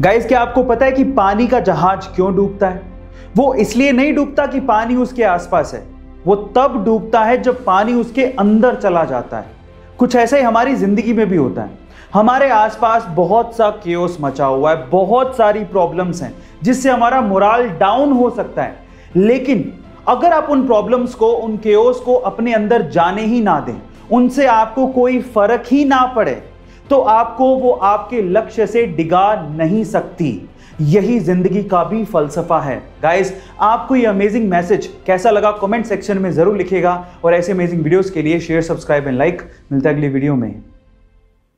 Guys, क्या आपको पता है कि पानी का जहाज क्यों डूबता है? वो इसलिए नहीं डूबता कि पानी उसके आसपास है, वो तब डूबता है जब पानी उसके अंदर चला जाता है। कुछ ऐसा ही हमारी जिंदगी में भी होता है। हमारे आसपास बहुत सा केओस मचा हुआ है, बहुत सारी प्रॉब्लम्स हैं जिससे हमारा मोरल डाउन हो सकता है, लेकिन अगर आप उन प्रॉब्लम्स को, उन केओस को अपने अंदर जाने ही ना दें, उनसे आपको कोई फर्क ही ना पड़े, तो आपको वो आपके लक्ष्य से डिगा नहीं सकती। यही जिंदगी का भी फलसफा है। गाइस, आपको ये अमेजिंग मैसेज कैसा लगा कमेंट सेक्शन में जरूर लिखिएगा और ऐसे अमेजिंग वीडियोस के लिए शेयर, सब्सक्राइब एंड लाइक। मिलता है अगली वीडियो में।